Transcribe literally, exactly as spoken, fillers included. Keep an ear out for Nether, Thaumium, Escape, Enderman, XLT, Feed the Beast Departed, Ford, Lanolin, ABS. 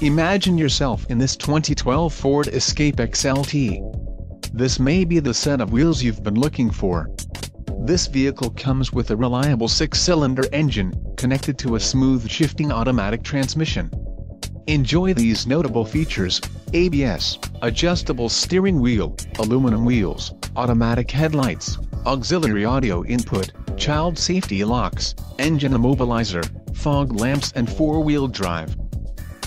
Imagine yourself in this twenty twelve Ford Escape X L T. This may be the set of wheels you've been looking for. This vehicle comes with a reliable six-cylinder engine, connected to a smooth shifting automatic transmission. Enjoy these notable features: A B S, adjustable steering wheel, aluminum wheels, automatic headlights, auxiliary audio input, child safety locks, engine immobilizer, fog lamps and four-wheel drive.